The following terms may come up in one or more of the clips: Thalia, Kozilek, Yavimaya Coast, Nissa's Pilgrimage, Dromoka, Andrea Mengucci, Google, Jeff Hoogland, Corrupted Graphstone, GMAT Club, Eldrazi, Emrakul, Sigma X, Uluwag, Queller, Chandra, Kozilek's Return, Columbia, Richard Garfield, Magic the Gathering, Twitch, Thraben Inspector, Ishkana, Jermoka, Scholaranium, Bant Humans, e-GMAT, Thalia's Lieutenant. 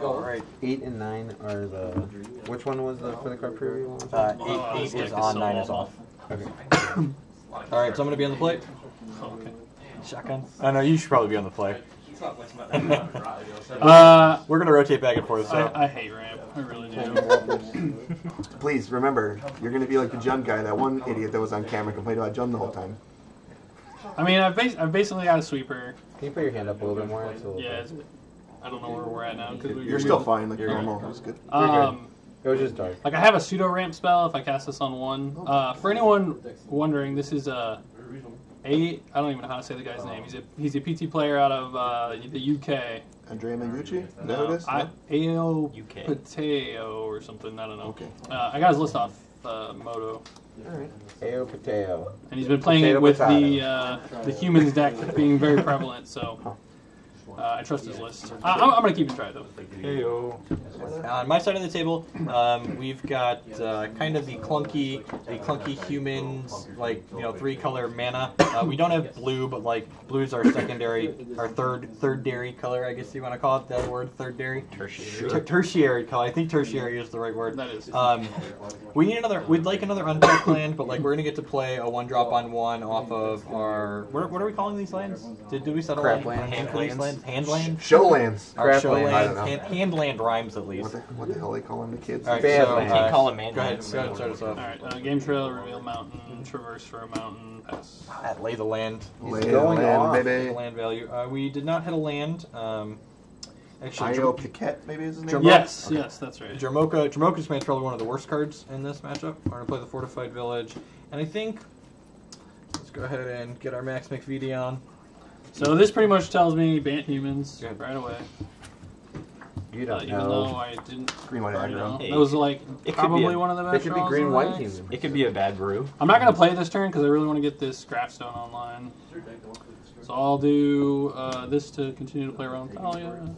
All right. 8 and 9 are the. Which one was the for the card preview? 8 is on, 9 is off. Okay. All right, so I'm gonna be on the plate. Okay. Shotgun. I know you should probably be on the plate. We're gonna rotate back and forth. So. I hate ramp. I really do. Please remember, you're gonna be like the Jun guy, that one idiot that was on camera complained about Jun the whole time. I mean, I've basically got a sweeper. Can you put your hand up a little bit more? Yeah. I don't know where we're at now. You're still fine. Like, you're normal. It was good. It was just dark. Like, I have a pseudo ramp spell if I cast this on one. For anyone wondering, this is a. I don't even know how to say the guy's name. He's a PT player out of the UK. Andrea Mengucci? No, AO Pateo or something. I don't know. Okay. I got his list off Moto. All right. AO Pateo. And he's been playing it with the humans deck being very prevalent, so. I trust his list. I'm going to keep it dry, though. Heyo. On my side of the table, we've got kind of the clunky humans, like, you know, 3-color mana. We don't have blue, but, like, blue's our secondary, our third-dairy color, I guess you want to call it that word, third-dairy? Tertiary. Tertiary color. I think tertiary is the right word. That is. We need another, we'd like another untapped land, but, like, we're going to get to play a 1/1 off of our, what are we calling these lands? Did we settle on hand lands? Handland? Showlands. Handland rhymes, at least. What the hell they call them, the kids? All right, so I can't call them man. Go ahead, start us off. All right, game trail, reveal mountain, traverse for a mountain, pass. Lay the land. Lay the land, baby. Land value. We did not hit a land. Actually, Io Piquette, maybe is his name? Yes, okay. Yes, that's right. Jermoka is probably one of the worst cards in this matchup. We're going to play the Fortified Village. And I think, let's go ahead and get our Max McVD on. So this pretty much tells me Bant Humans right away. You don't even know. Even though I didn't. Green-white aggro. It was like probably one of the best. It could be green-white humans. It could be a bad brew. I'm not going to play this turn because I really want to get this Graphstone online. So I'll do this to continue to play around with Thalia.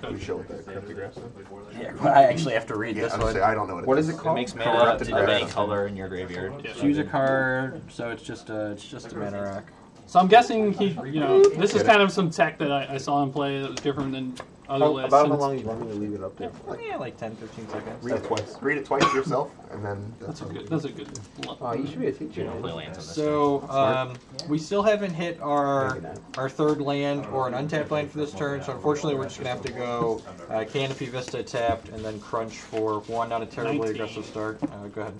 Can you show what that corrupted Graphstone? Yeah, but I actually have to read this one. I don't know what it is. What is it called? It makes mana to any color in your graveyard. Yeah. Choose a card, so it's just a mana rock. So I'm guessing he, you know, this is kind of some tech that I saw him play that was different than other lists. About how long do you want me to leave it up there? Yeah, like 10, 15 seconds. Read it twice yourself, and then... That's a good you should be a teacher. You know, play lands on this we still haven't hit our third land or an untapped land for this turn, so unfortunately we're just going to have to go Canopy Vista tapped, and then crunch for one, not a terribly 19. Aggressive start. Go ahead.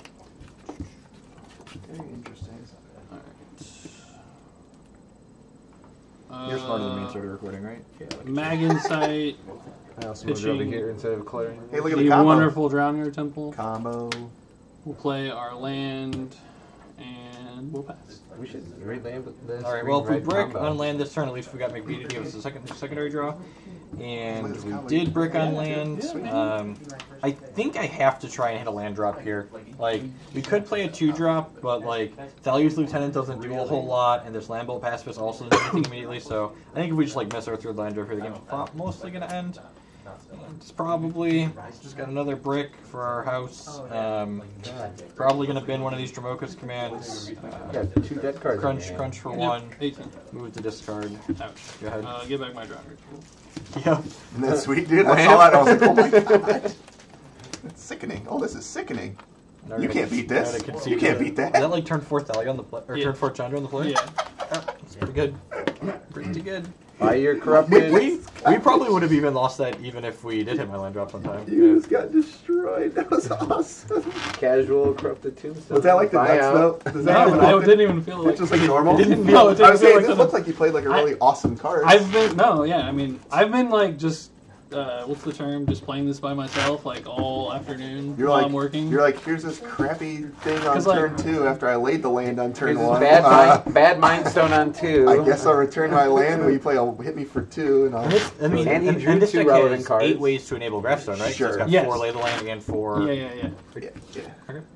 Very interesting. You're smarter than me and started recording, right? Yeah, like Mag Insight. I also moved over here instead of clearing. Hey, look at the combo. Wonderful Drowninger Temple. Combo. We'll play our land, and we'll pass. We should reland this. All right, well, if we brick on land this turn, at least we got McBeady to give us a secondary draw. And we did brick on land. I think I have to try and hit a land drop here. Like, we could play a 2-drop, but, like, Thalia's Lieutenant doesn't do a whole lot, and this Land Bolt Pacifist also doesn't do anything immediately, so I think if we just, like, miss our third land drop here, the game's mostly going to end. It's probably just got another brick for our house. Probably going to bin one of these Dromoka's commands. Yeah, 2 dead cards. Crunch for 1. 18. Move to discard. Ouch. Go ahead. Get back my Drowner. Yeah. Isn't that sweet, dude? I saw that. I was like, oh my god. That's sickening. Oh, this is sickening. You can't beat this. You can't beat that. Is that like turn 4 Thalia on the play, or turn 4 Chandra on the play? Yeah. It's pretty good. Pretty good. By your corrupted. We probably would have even lost that even if we did hit my land drop one time. You just got destroyed. That was awesome. Casual corrupted tombstone. Was that like the next note? No, it didn't even feel like. It's just like normal. I was saying this looks like you played like a really awesome card. I've been like just. What's the term? Just playing this by myself, like all afternoon while I'm working. You're like, here's this crappy thing on turn 2 after I laid the land on turn 1. Bad Mind Stone on 2. I guess I'll return my land when you play. I'll hit me for 2, and I'll. And he drew 2 relevant cards. 8 ways to enable Graphstone, right? Sure. So it's got 4 lay the land and 4. Yeah. Okay,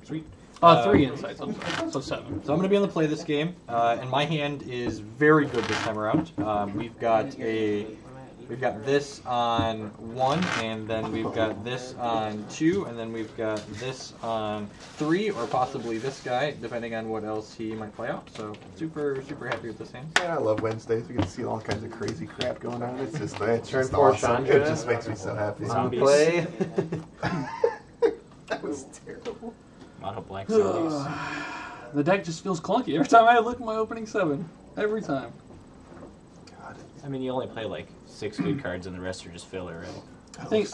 sweet. 3 insights, I'm sorry. So 7. So I'm going to be on the play this game, and my hand is very good this time around. We've got a. We've got this on 1, and then we've got this on 2, and then we've got this on 3, or possibly this guy, depending on what else he might play out. So super, super happy with this hand. Yeah, I love Wednesdays. We get to see all kinds of crazy crap going on. It's just, it's awesome. It just makes me so happy. Zombies. Play. That was terrible. A lot of blank zombies. The deck just feels clunky every time I look at my opening 7. Every time. God. I mean, you only play like 6 good cards, and the rest are just filler, right? I think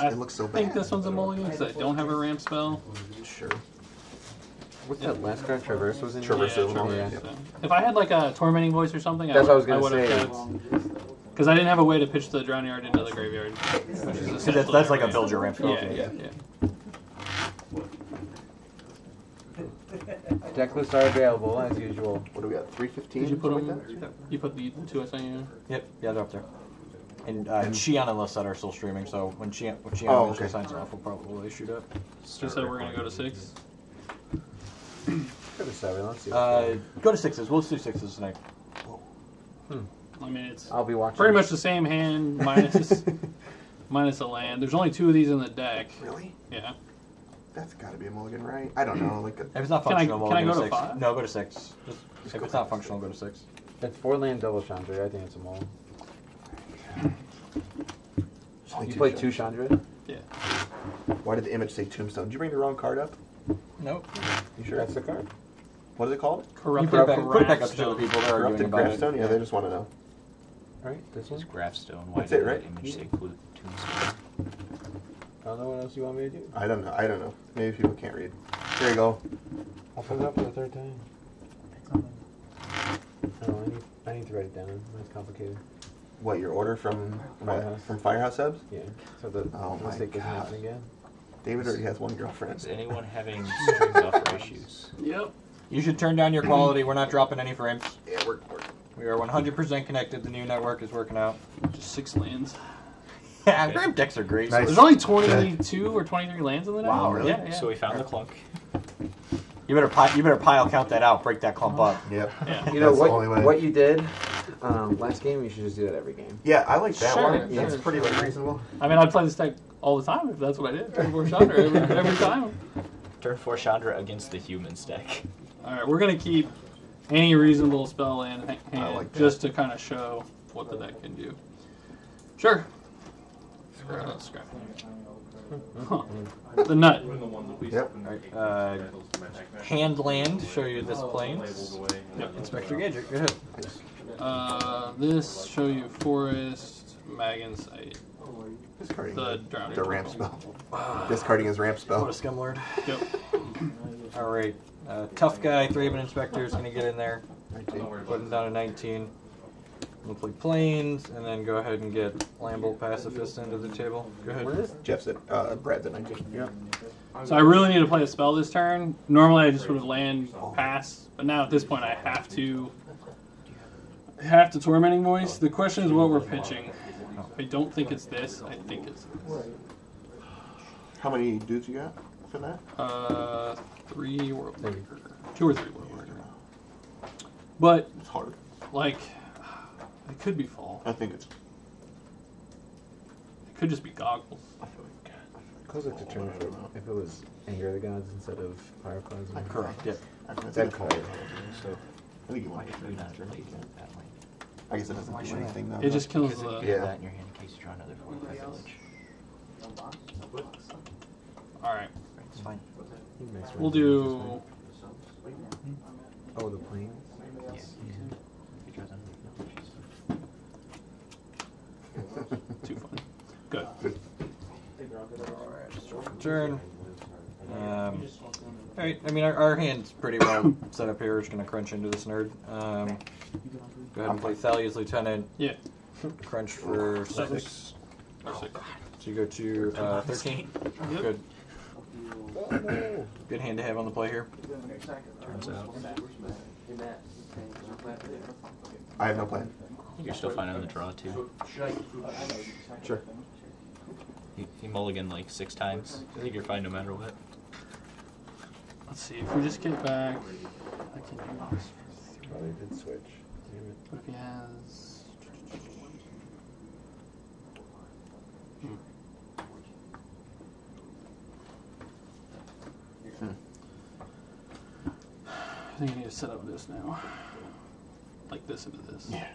this one's a mulligan because I don't have a ramp spell. Sure. What's that last card? Traverse was in there? Traverse. Yeah. So. If I had like a Tormenting Voice or something, I would have. Because I didn't have a way to pitch the Drown Yard into the graveyard. So that's like a build your ramp spell. Yeah. Deck lists are available as usual. What do we got? 315. Did you put them? You put the 2 SIU in? Yep. Yeah, they're up there. And Shion and Lissette are still streaming, so when Shion eventually signs off, we'll probably shoot up. You said we're going to go to 6? Go to 7. Let's see. Go to 6s. We'll do 6s tonight. I mean, I'll be watching. Pretty much the same hand minus a land. There's only 2 of these in the deck. Really? Yeah. That's got to be a mulligan, right? I don't know. Like if it's not functional, can I go to 5? No, go to 6. Just if it's not functional, go to 6. That's 4 land double Chandra. I think it's a mulligan. You played 2 Chandra? Yeah. Why did the image say Tombstone? Did you bring the wrong card up? Nope. You sure? That's the card. What is it called? Corrupted Graphstone. Put it back up to the people that are arguing about it. Yeah, they just want to know. All right, this one's Graphstone. Why did the image say Tombstone? I don't know what else you want me to do. I don't know. Maybe people can't read. There you go. I'll put it up for the 3rd time. Oh, I need to write it down. That's complicated. What, your order from Firehouse Subs? Yeah. So the mistake doesn't happen again. David already has 1 girlfriend. Is anyone having string buffer issues? Yep. You should turn down your quality. We're not dropping any frames. Yeah, we are 100% connected. The new network is working out. Just 6 lands. Yeah, okay. Ramp decks are great. Nice. There's only 22 or 23 lands in the network. Wow, really? Yeah. So we found the clunk. You better pile count that out. Break that clump up. Yep. Yeah. You know what you did last game. You should just do that every game. Yeah, I like that one. Yeah, that's pretty reasonable. I mean, I play this deck all the time. If that's what I did, turn 4 Chandra every time. Turn 4 Chandra against the Humans deck. All right, we're gonna keep any reasonable spell in hand just to kind of show what the deck can do. Sure. Scrap. Huh. The nut. Yep. Hand land. Show you this plains. Yep. Inspector Gadget. Go ahead. This show you forest, mag and sight. Discarding the ramp spell. Discarding his ramp spell. What a scum lord. Yep. All right. Tough guy. 3-8 inspector is gonna get in there. 19. Putting down a 19. We'll play planes, and then go ahead and get Lamble Pacifist into the table. Go ahead. Where is Jeff's at? Brad's at 19. Yeah. So I really need to play a spell this turn. Normally I just would have land pass, but now at this point I have to Tormenting Voice. The question is what we're pitching. I don't think it's this. I think it's this. How many dudes you got for that? 3 World Breaker. 2 or 3 World Breaker. But it's hard. Like. It could be fall. I think it's. It could just be goggles. I feel like. Kozilek determined if it was Anger of the Gods instead of Fire Clouds. Correct. Yeah. That card. So I think you want to do that. I guess it doesn't do anything though. It just kills the. Yeah. That in your hand in case you draw another 4 privilege. All right. It's fine. We'll do. Oh, the planes. Yes. Too fun. Good. Alright, turn. Alright, I mean, our hand's pretty well set up here. We're just going to crunch into this nerd. Go ahead and play Thalia's Lieutenant. Yeah. Crunch for 6. So you go to 13. Good. Good hand to have on the play here. Turns out. I have no plan. You're still fine on the draw, too. Sure. He mulliganed like 6 times. I think you're fine no matter what. Let's see, if we just get back... I can do this. Probably did switch. What if he has... I think I need to set up this now. Like this into this. Yeah.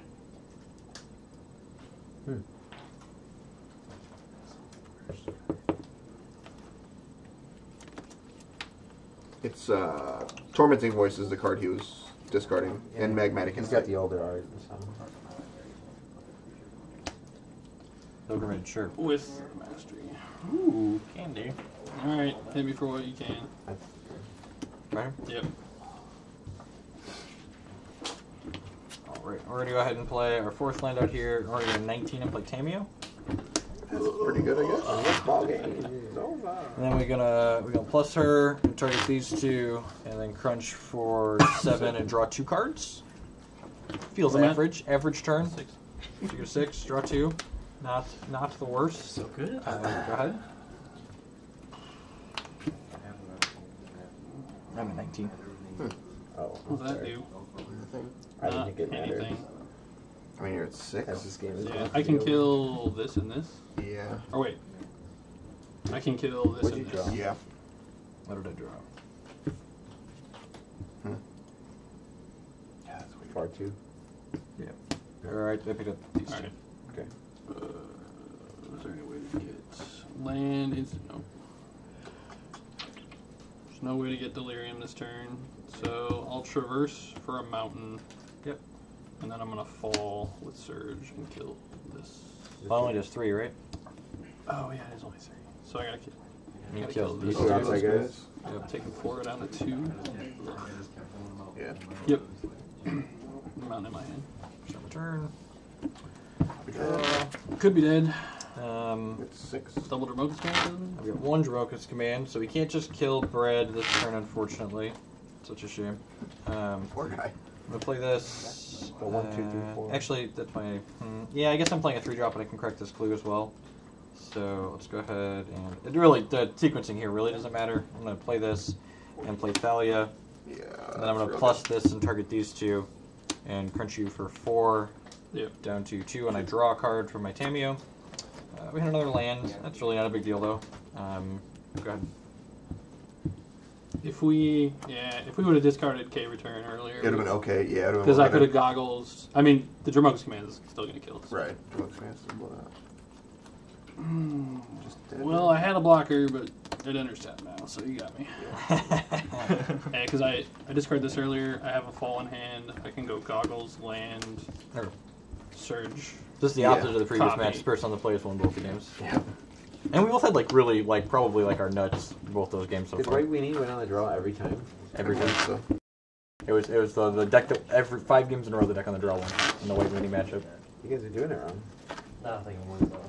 Hmm. It's Tormenting Voice is the card he was discarding, yeah, and Magmatic Insight. He's got the older art. Pilgrimage, sure. With Mastery. Ooh, candy. Alright, hit me for what you can. Right? Yep. Alright, we're going to go ahead and play our fourth land out here. We're going to go 19 and play Tamiyo. That's pretty good, I guess. And then we're gonna plus her, and target these two, and then crunch for 7 and draw 2 cards. Feels average. Average turn. 6. Figure 6. Draw 2. Not the worst. So good. Go ahead. I'm at 19. Hmm. Oh, what does that do? Nothing. I didn't get anything. I mean, you're at 6. As this game is I can kill this and this. Yeah. Oh wait. I can kill this and this. Draw? Yeah. What did I draw? Hmm. Yeah, that's way far too. Yeah. Alright, I picked up these two. Okay. Is there any way to get land? No. There's no way to get Delirium this turn. So I'll traverse for a mountain. Yep. And then I'm going to fall with Surge and kill this. Well, only does 3, right? Oh, yeah, it is only 3. So I got to kill. You got to kill this. I guess. I'm taking 4 down to 2. Yeah. Yep. Mountain in my hand. Shall return. Could be dead. It's 6. Double Dromoka's command. I've got 1 Dromoka's command, so we can't just kill Bread this turn, unfortunately. Such a shame. Poor guy. I'm going to play this. But 1, 2, 3, 4. Actually, that's my... yeah, I guess I'm playing a 3-drop, and I can correct this clue as well. So let's go ahead and... the sequencing here really doesn't matter. I'm going to play this and play Thalia. Yeah, and then I'm going to plus this and target these two and crunch you for 4. Yep. Down to 2, and I draw a card from my Tamiyo. We had another land. Yeah. That's really not a big deal, though. Go ahead. If we, if we would have discarded K return earlier, it would have been okay. Yeah, because I could have goggles. I mean, the Jermoka's command is still going to kill us. Right. Jermoka's command is still blown out. Well, I had a blocker, but it intercept now, so you got me. Because I discarded this earlier. I have a fall in hand. I can go goggles, land, Surge. This is the opposite of the previous match. Person on the play has won both the games. Yeah. And we both had probably our nuts both those games so far. Did Weenie win on the draw every time? Every time. So. It was the deck that every 5 games in a row the deck on the draw won in the White Weenie matchup. You guys are doing it wrong.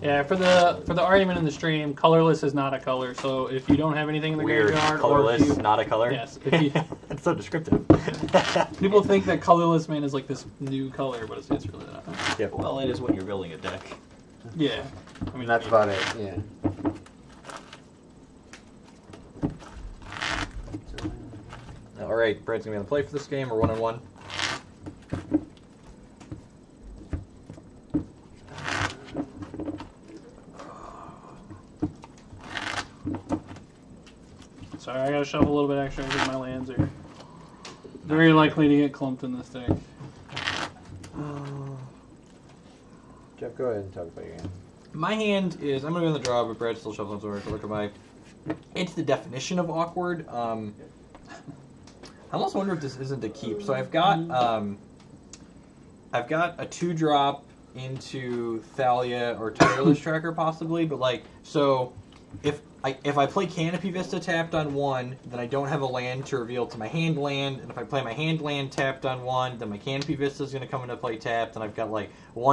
Yeah, for the argument in the stream, colorless is not a color. So if you don't have anything in the graveyard, colorless is not a color. Yes, it's so descriptive. People think that colorless man is like this new color, but it's really not. Yeah. Well, it is when you're building a deck. Yeah. I mean, that's about it. Yeah. All right, Brad's gonna be on the play for this game. We're 1-1. Sorry, I gotta shove a little bit extra into my lands here. Very likely to get clumped in this deck. Jeff, go ahead and talk about your hand. My hand is, I'm gonna go on the draw, but Brad's still shuffling somewhere. So look at my. It's the definition of awkward. I almost wonder if this isn't a keep. So I've got a 2-drop into Thalia or Tireless Tracker possibly, but If I play Canopy Vista tapped on 1, then I don't have a land to reveal to my hand land, and if I play my hand land tapped on 1, then my Canopy Vista is going to come into play tapped, and I've got 1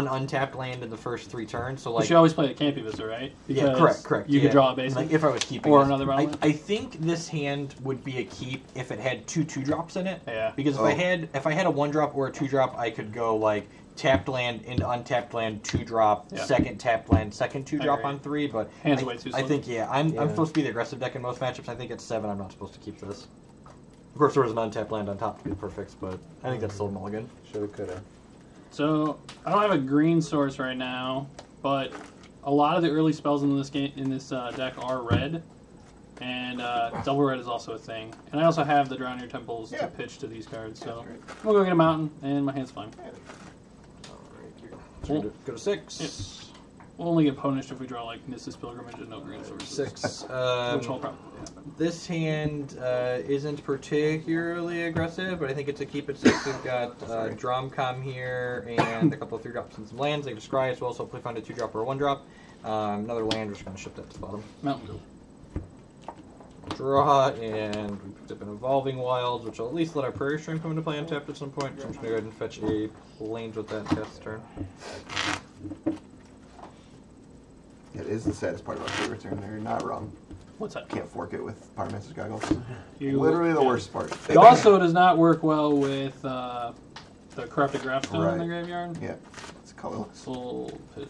untapped land in the first 3 turns. So you should always play the Canopy Vista, right? Because correct. You could draw a basic. If I was keeping or another round. I think this hand would be a keep if it had 2 2-drops in it. Yeah. Because if I had a 1-drop or a 2-drop, I could go tapped land into untapped land, 2-drop, second tapped land, second 2-drop on 3, but I think I'm supposed to be the aggressive deck in most matchups. I think at 7 I'm not supposed to keep this. Of course there was an untapped land on top to be perfect, but I think that's still mulligan. Shoulda, coulda. So I don't have a green source right now, but a lot of the early spells in this game, in this deck are red, and double red is also a thing. And I also have the Drown Your Temples to pitch to these cards, so we'll go get a mountain, and my hand's fine. Yeah. All right, go to six. Yes. We'll only get punished if we draw like Nissa's Pilgrimage and no green sources. Six. Which will probably happen. This hand isn't particularly aggressive, but I think it's a keep it six. We've got Dromcom here and a couple of 3-drops and some lands. Like Scry, we'll also play find a 2-drop or a 1-drop. Another land, we're just going to shift that to the bottom. Mountain Dew. Draw, and we picked up an Evolving Wilds, which will at least let our Prairie Stream come into play untapped at some point. So I'm just going to go ahead and fetch a plains with that test turn. It is the saddest part about your return there. You're not wrong. What's that? Can't fork it with Power Master's Goggles. Literally the worst part. It also does not work well with the Corrupted Graphstone in the graveyard. Yeah, it's colorless. Soul pitch.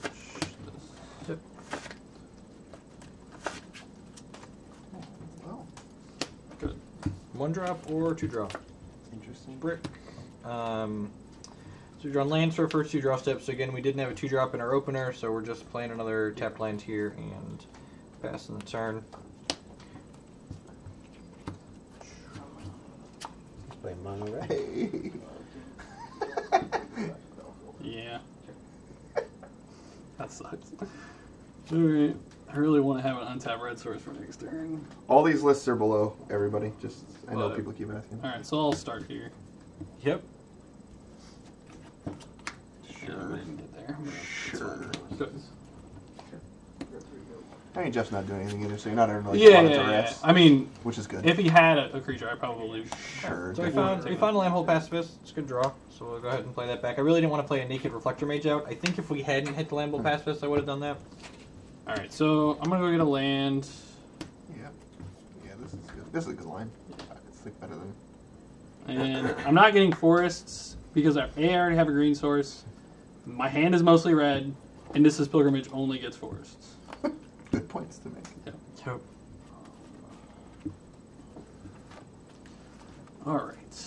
Yep. Well, good. 1-drop or 2-drop. Interesting. Brick. So we've drawn lands for our first 2-draw steps. So again, we didn't have a 2-drop in our opener, so we're just playing another tapped land here and passing the turn. Let's play Monterey. Yeah. That sucks. Alright. I really want to have an untapped red source for next turn. All these lists are below, everybody. Just I know people keep asking. Alright, so I'll start here. Yep. Sure. I mean, Jeff's not doing anything either, so you're not ever really rats, I mean, which is good. If he had a creature, I probably would. Sure. So we found a Landhold Pacifist. It's a good draw, so we'll go ahead and play that back. I really didn't want to play a Naked Reflector Mage out. I think if we hadn't hit the Landhold Pacifist, I would have done that. All right, so I'm gonna go get a land. Yeah. Yeah, this is good. This is a good line. It's like better than. And I'm not getting forests because I already have a green source. My hand is mostly red, and this is Pilgrimage only gets forests. Good points to make. Yeah. Yep. All right.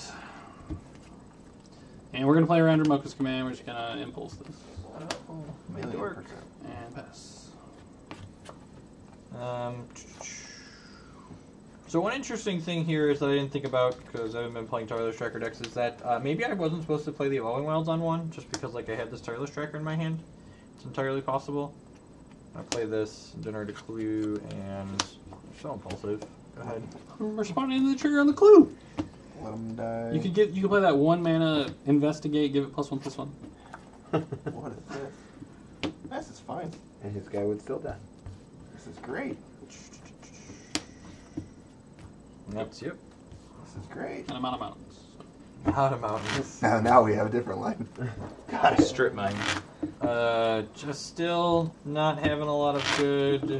And we're going to play around Dromoka's command. We're just going to impulse this. Oh, made it work. And pass. So one interesting thing here is that I didn't think about, because I haven't been playing Tireless Tracker decks, is that maybe I wasn't supposed to play the Evolving Wilds on one, just because like I had this Tireless Tracker in my hand. It's entirely possible. I play this, generate a clue, and they're so impulsive. Go ahead. I'm responding to the trigger on the clue! Let them die. You could get, you could play that 1-mana investigate, give it +1/+1. What is this? This is fine. And his guy would still die. This is great. Yep. This is great. And I'm out of mountains. Out of mountains. Now we have a different line. Got a strip mine. Just still not having a lot of good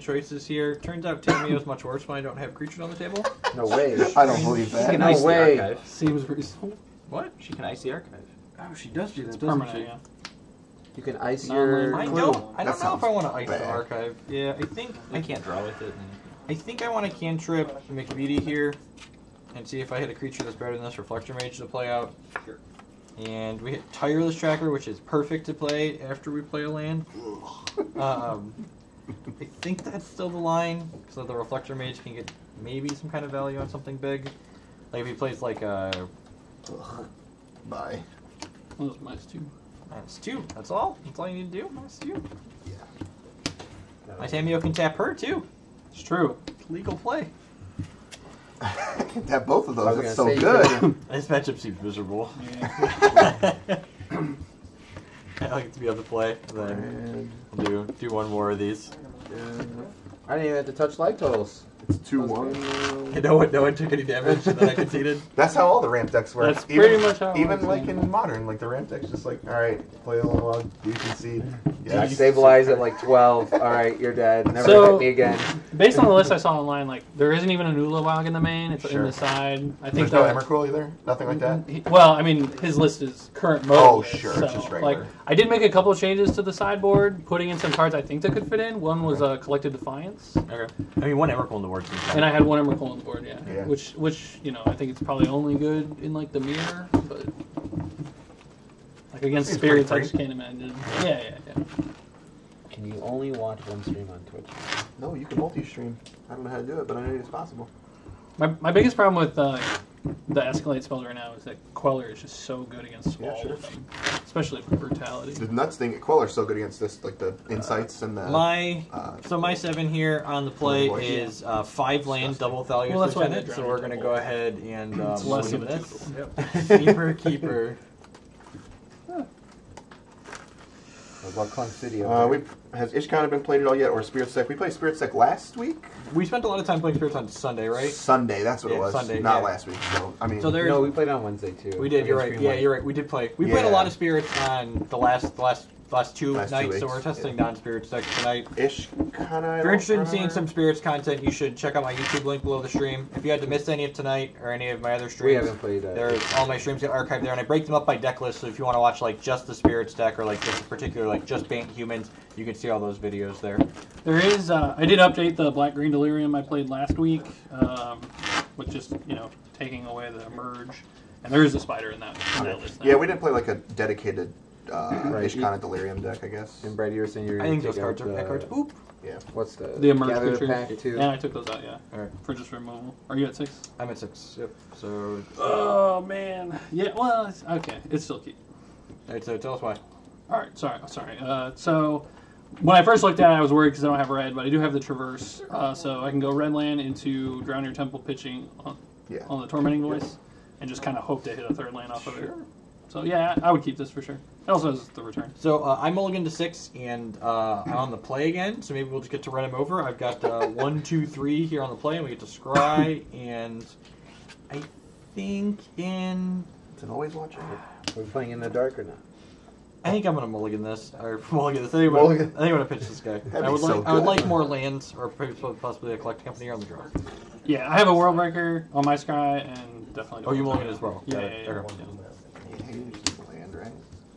choices here. Turns out Tamiyo's much worse when I don't have creatures on the table. No way. I don't believe that. She can ice the archive. Seems reasonable. What? She can ice the archive. Oh, she does do that, doesn't she? Yeah. You can ice your... I don't know if I want to ice the archive. Yeah, I think... I can't draw with it. I think I want to cantrip McBeady here and see if I hit a creature that's better than this Reflector Mage to play out. Sure. And we hit Tireless Tracker, which is perfect to play after we play a land. I think that's still the line, so the Reflector Mage can get maybe some kind of value on something big. Like if he plays like a... Bye. Well, that was -2. -2, that's all? That's all you need to do? -2? Yeah. My Tamiyo can tap her too. It's true. It's legal play. I can tap both of those. That's so good. This matchup seems miserable. Yeah. I like it to be able to play. Then I'll do one more of these. I didn't even have to touch light totals. It's 2-1. No one took any damage, and then I conceded. That's how all the ramp decks work. That's pretty much how. Even like in modern, like the ramp decks, just like all right, play a little log, you concede. Yeah, stabilize at like 12. All right, you're dead. Never hit me again. Based on the list I saw online, like there isn't even an Uluwag in the main. It's in the side. I think there's no Emrakul either. Nothing like that. Well, I mean, his list is current mode. Oh sure, so, just regular. Like I did make a couple of changes to the sideboard, putting in some cards I think that could fit in. One was Collected Defiance. Okay. I mean, one Emrakul in the board. And I had one Emrakul on the board, yeah. Which you know, I think it's probably only good in like the mirror, but like against spirits, I just can't imagine. Yeah. Can you only watch one stream on Twitch? No, you can multi-stream. I don't know how to do it, but I know it's possible. My biggest problem with the Escalate spells right now is that Queller is just so good against all of them. Especially for Brutality. The nuts thing, Queller's so good against this, like the Insights and the... So my 7 here on the play is 5 land, double Thalia. Well, that's why that so we're going to go ahead and... it's less of this. Keeper, Keeper. Has Ishkan been played at all yet, or Spiritsec? We played Spiritsec last week. We spent a lot of time playing Spirits on Sunday, right? Sunday, that's what it was. Sunday, not last week. So, I mean, no, we played on Wednesday too. We did. You're right. Yeah, you're right. We did play. We played a lot of Spirits on the last two nights, so we're testing non-Spirits decks tonight. If you're interested in seeing some Spirits content, you should check out my YouTube link below the stream. If you had to miss any of tonight or any of my other streams, we haven't played that. All my streams get archived there, and I break them up by deck list, so if you want to watch like just the Spirits deck or like just a particular, like just Bant Humans, you can see all those videos there. There is, I did update the Black-Green Delirium I played last week, with just, you know, taking away the Merge. And there is a Spider in that, list. Yeah, we didn't play like a dedicated... Ishkana Delirium deck, I guess. And Brad, you were saying you were going to take out the... Oop! Yeah. What's the... The Emerge pack, too? Yeah, I took those out, yeah. All right. For just removal. Are you at 6? I'm at 6. Yep. So... Oh, man. Yeah, well, it's, okay. It's still cute. All right, so tell us why. All right, sorry. So, when I first looked at it, I was worried because I don't have red, but I do have the Traverse. So I can go red land into Drown Your Temple pitching on the Tormenting Voice and just kind of hope to hit a third land off of it. So, yeah, I would keep this for sure. It also has the return. So I mulligan to 6, and I'm on the play again, so maybe we'll just get to run him over. I've got 1, 2, 3 here on the play, and we get to scry, and I think in... It's an always watch out. Are we playing in the dark or not? I think I'm going to mulligan this. I think I'm going to pitch this guy. I would like more lands, or possibly a collecting company here on the draw. Yeah, I have a World Breaker on my scry, and definitely... Oh, you mulligan as well. Yeah.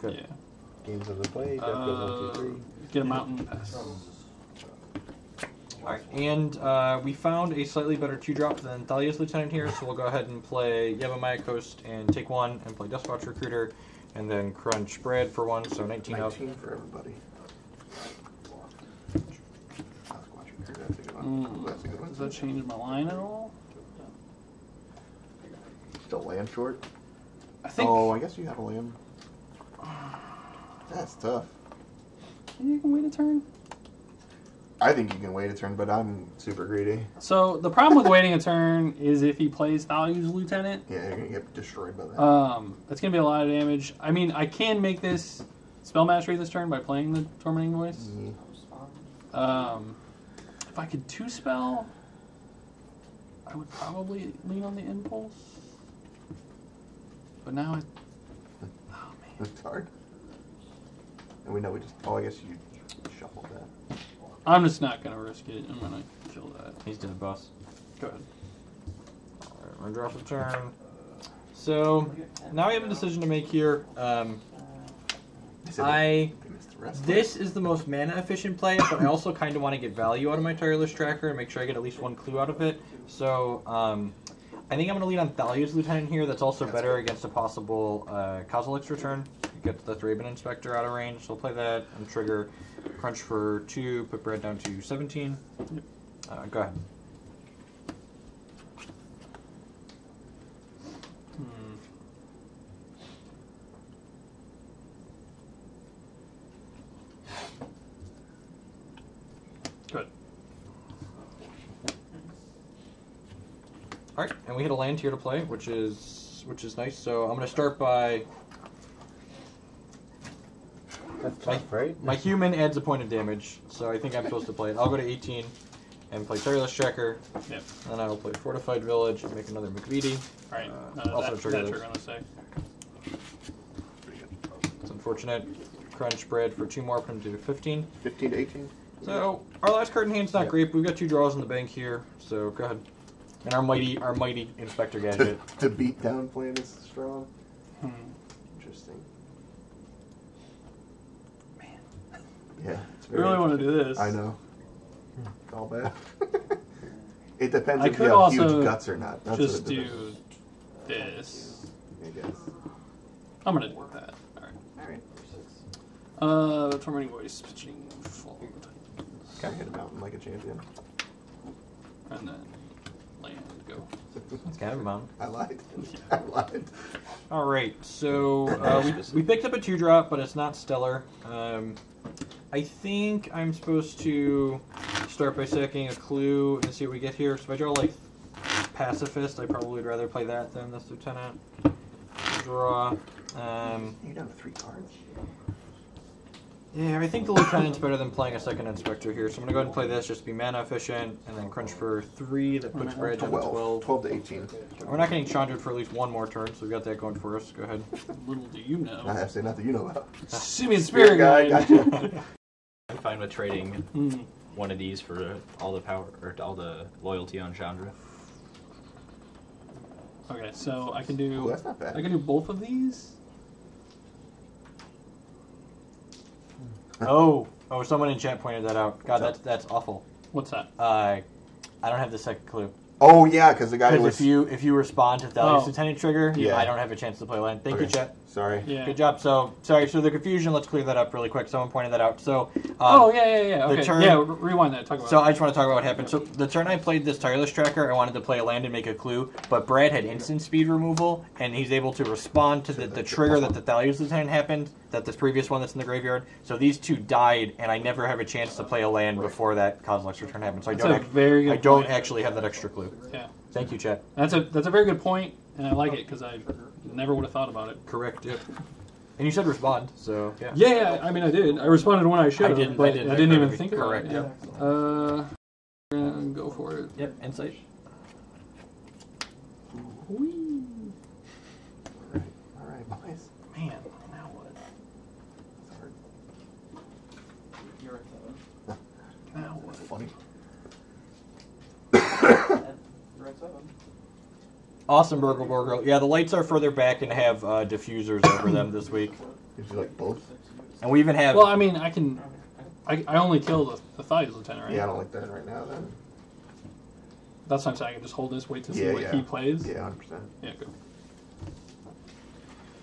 Yeah. Games on the play. Goes 1, 2, 3. Get a mountain pass. All right, and we found a slightly better 2-drop than Thalia's Lieutenant here, so we'll go ahead and play Yavimaya Coast and take 1, and play Deathwatch Recruiter, and then crunch Brad for 1, so 19 out. 19 for everybody. Does that change my line at all? Still land short? I think. Oh, I guess you have a land. That's tough. You can wait a turn? I think you can wait a turn, but I'm super greedy. So the problem with waiting a turn is if he plays Thalia's Lieutenant. Yeah, you're going to get destroyed by that. That's going to be a lot of damage. I mean, I can make this Spell Mastery this turn by playing the Tormenting Voice. Mm-hmm. If I could 2-spell, I would probably lean on the Impulse. But now it... Oh, man. That's hard. And we know we just... Oh, I guess you shuffled that. I'm just not going to risk it. I'm going to kill that. He's dead, boss. Go ahead. All right, we're going to draw for the turn. So, now we have a decision to make here. This is the most mana-efficient play, but I also kind of want to get value out of my Tireless Tracker and make sure I get at least one clue out of it. So, I think I'm going to lead on Thalia's Lieutenant here. That's also better against a possible Kozilek's Return. Get the Thraben Inspector out of range, so we'll play that and trigger crunch for 2, put Brad down to 17. Go ahead. Good. All right, and we hit a land here to play, which is nice. So I'm going to start by. That's tough, right? My human adds a point of damage, so I think I'm supposed to play it. I'll go to 18 and play Tireless Tracker. Yep. Then I will play Fortified Village and make another Mukbidi. All right. Also trigger on the side. It's unfortunate. Crunch Brad for 2 more, put him to 15. 15 to 18. So our last card in hand's not great, but we've got 2 draws in the bank here. So go ahead. And our mighty Inspector Gadget. The beatdown plan is strong. Hmm. Interesting. Yeah, we really want to do this. I know. It's all bad. It depends if you have huge guts or not. That's just do this. I guess. I'm going to do that. All right. Tormenting Voice, pitching forward. Can I hit a mountain like a champion? And then land, go. It's kind of a mountain. I lied. Yeah. I lied. All right, so we picked up a 2-drop, but it's not stellar. I think I'm supposed to start by sacking a clue and see what we get here. So if I draw like pacifist, I probably would rather play that than this lieutenant. Draw. You know, 3 cards. Yeah, I think the lieutenant's better than playing a second inspector here, so I'm going to go ahead and play this just to be mana efficient, and then crunch for 3, that puts Reg on 12. 12 to 18. We're not getting Chandra for at least 1 more turn, so we've got that going for us. Go ahead. Little do you know. I have to say nothing you know about. Simeon Spirit Guide. Gotcha. I'm fine with trading 1 of these for all the power, or all the loyalty on Chandra. Okay, so I can do. Ooh, that's not bad. I can do both of these. Oh! Someone in chat pointed that out. God, that's awful. What's that? I don't have the second clue. Oh yeah, because the guy who was. If you respond to Thalia's lieutenant trigger, yeah. I don't have a chance to play land. Thank you, chat. Sorry. Yeah. Good job. So sorry. So the confusion. Let's clear that up really quick. Someone pointed that out. So. Oh yeah. Okay. The turn, rewind that. Talk about. So I just want to talk about what happened. So the turn I played this tireless tracker, I wanted to play a land and make a clue, but Brad had instant speed removal, and he's able to respond to the trigger that the Thalia's lieutenant happened. That this previous one that's in the graveyard. So these two died, and I never have a chance to play a land before that Kozilek's return happened. So I don't actually have that extra clue. Yeah. Thank you, Chad. That's a very good point, and I like it because I never would have thought about it. Correct. Yep. And you said respond, so yeah. Yeah. I mean, I did. I responded when I should. I didn't even think about it. Correct. Yeah. Go for it. Yep. Insight. Whee. All right, boys. Man. Now what? Funny. Awesome, Burgle. Yeah, the lights are further back and have diffusers over them this week. Did you like both? And we even have. Well, I mean, I only kill the Thalia's lieutenant, right? Yeah, I don't like that right now. Then. That's what I'm saying. I can just hold this, wait to see what he plays. Yeah, 100%. Yeah, good.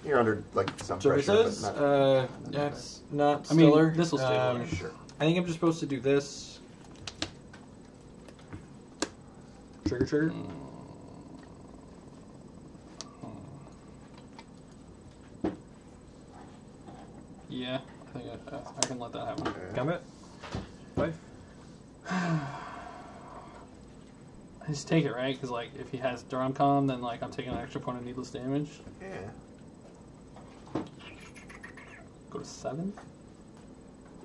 You're under like some pressure. So that's not stellar. I mean, this will stay. Sure. I think I'm just supposed to do this. Trigger. Yeah, I think I can let that happen. Okay. Come it. Five. I just take it, right? Because like, if he has Dromcom, then like I'm taking an extra point of needless damage. Yeah. Go to 7.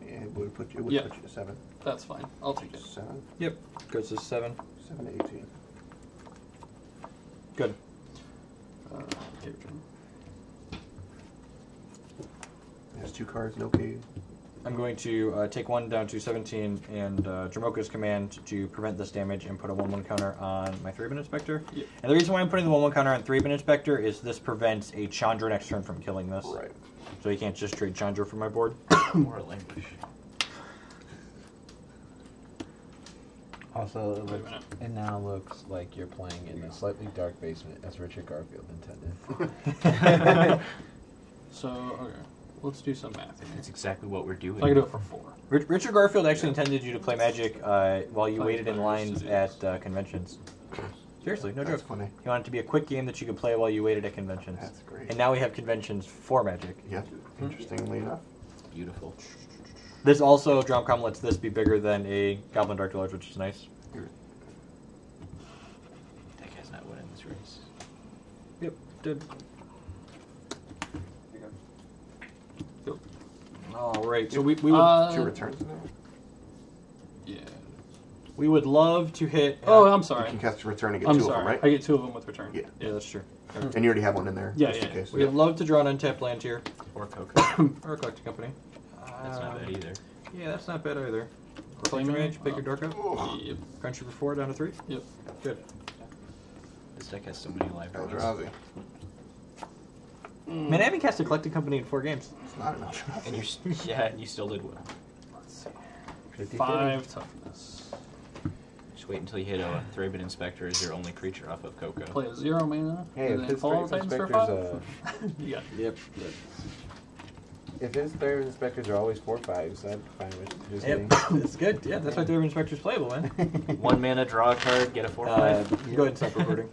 Yeah, it would put you. Put you to 7. That's fine. I'll take it. 7. Yep. Goes to 7. 7 to 18. Good. Okay, return. There's 2 cards. No key. I'm going to take 1 down to 17, and Jermoka's command to prevent this damage and put a 1/1 counter on my 3-bin inspector. Yep. And the reason why I'm putting the 1/1 counter on 3-bin inspector is this prevents a Chandra next turn from killing this. Right. So you can't just trade Chandra from my board. Moral English. Also, it now looks like you're playing in a slightly dark basement, as Richard Garfield intended. So, okay. Let's do some math. That's exactly what we're doing. So I can do it for 4. Richard Garfield actually intended you to play Magic while you waited in lines at conventions. Seriously, no joke. Funny. You want it to be a quick game that you could play while you waited at conventions. That's great. And now we have conventions for Magic. Yeah, interestingly enough. Beautiful. This also, Dromcom lets this be bigger than a Goblin Dark Lord, which is nice. That guy's not winning this race. Yep, did. Go. All right, so we will... 2 returns now. Yeah. We would love to hit. I'm sorry. You can cast a return and get 2 of them, right? I get 2 of them with return. Yeah, that's true. And you already have 1 in there. Yeah, just in case. We'd love to draw an untapped land here. Or Coco. Or a collecting company. That's not bad either. Yeah, that's not bad either. Claim range, pick your dark up. Yep. Crunch for 4, down to 3. Yep. Good. This deck has so many libraries. Eldrazi. Man, I haven't cast a collecting company in 4 games. It's not enough. And you still did well. Let's see. 5 toughness. Wait until you hit a 3-bit inspector as your only creature off of Coco. Play a 0 mana. Hey, if this 3-bit inspector's a... Yep. If his therm inspectors are always 4/5, so I'd find with just yep. It's good. Yeah, that's why therm inspector's playable, man. 1 mana, draw a card, get a 4/5. Go ahead and stop recording.